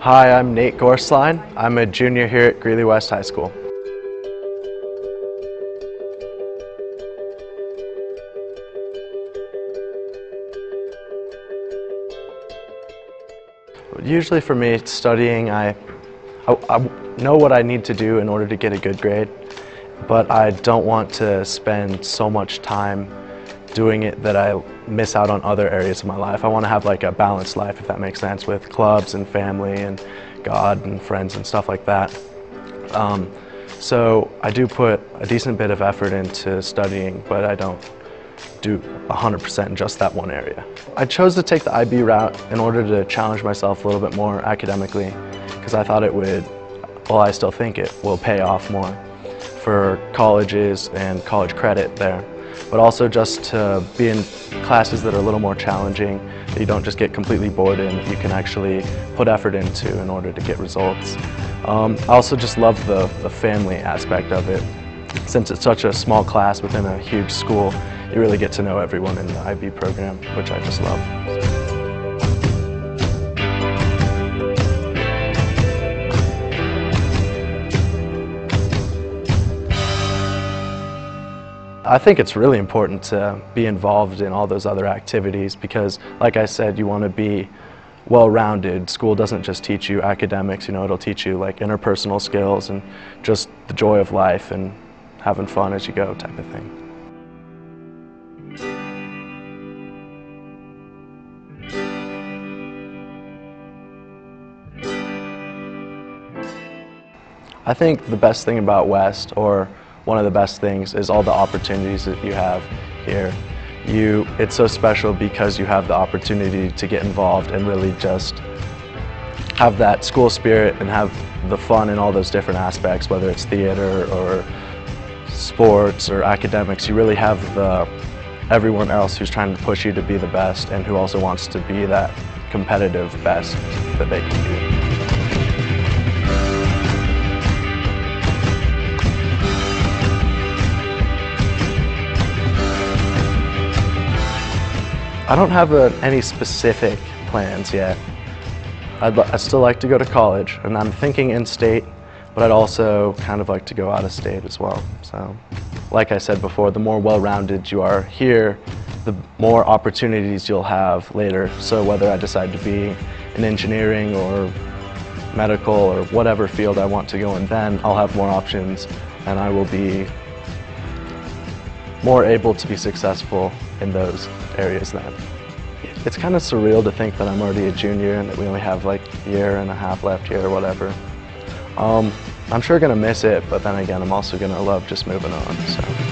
Hi, I'm Nate Gorsline. I'm a junior here at Greeley West High School. Usually for me, studying, I know what I need to do in order to get a good grade, but I don't want to spend so much time doing it that I miss out on other areas of my life. I want to have like a balanced life, if that makes sense, with clubs and family and God and friends and stuff like that. So I do put a decent bit of effort into studying, but I don't do 100% in just that one area. I chose to take the IB route in order to challenge myself a little bit more academically, because I thought it would, well, I still think it will pay off more for colleges and college credit there, but also just to be in classes that are a little more challenging, that you don't just get completely bored in, that you can actually put effort into in order to get results. I also just love the family aspect of it. Since it's such a small class within a huge school, you really get to know everyone in the IB program, which I just love. I think it's really important to be involved in all those other activities because, like I said, you want to be well-rounded. School doesn't just teach you academics, you know, it'll teach you like interpersonal skills and just the joy of life and having fun as you go type of thing. I think the best thing about West, or one of the best things, is all the opportunities that you have here. It's so special because you have the opportunity to get involved and really just have that school spirit and have the fun in all those different aspects, whether it's theater or sports or academics. You really have everyone else who's trying to push you to be the best and who also wants to be that competitive best that they can be. I don't have any specific plans yet. I'd still like to go to college, and I'm thinking in-state, but I'd also kind of like to go out of state as well. So, like I said before, the more well-rounded you are here, the more opportunities you'll have later. So whether I decide to be in engineering or medical or whatever field I want to go in, then I'll have more options, and I will be more able to be successful in those areas then. It's kind of surreal to think that I'm already a junior and that we only have like a year and a half left here or whatever. I'm sure gonna miss it, but then again, I'm also gonna love just moving on, so.